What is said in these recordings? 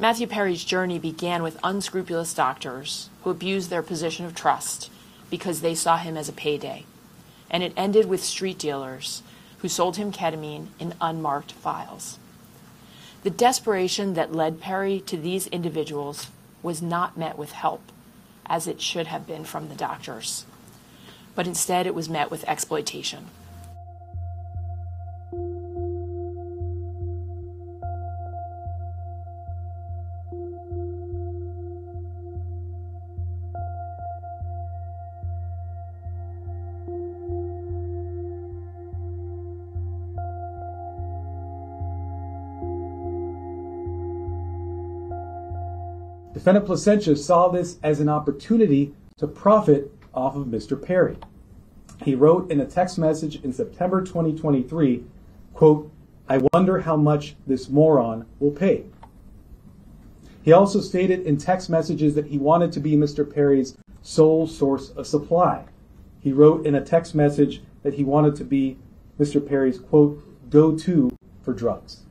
Matthew Perry's journey began with unscrupulous doctors who abused their position of trust because they saw him as a payday, and it ended with street dealers who sold him ketamine in unmarked vials. The desperation that led Perry to these individuals was not met with help, as it should have been from the doctors, but instead it was met with exploitation. Defendant Placentia saw this as an opportunity to profit off of Mr. Perry. He wrote in a text message in September 2023, quote, "I wonder how much this moron will pay." He also stated in text messages that he wanted to be Mr. Perry's sole source of supply. He wrote in a text message that he wanted to be Mr. Perry's, quote, "go-to" for drugs.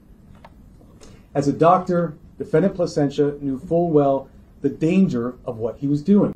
As a doctor, Defendant Placentia knew full well the danger of what he was doing.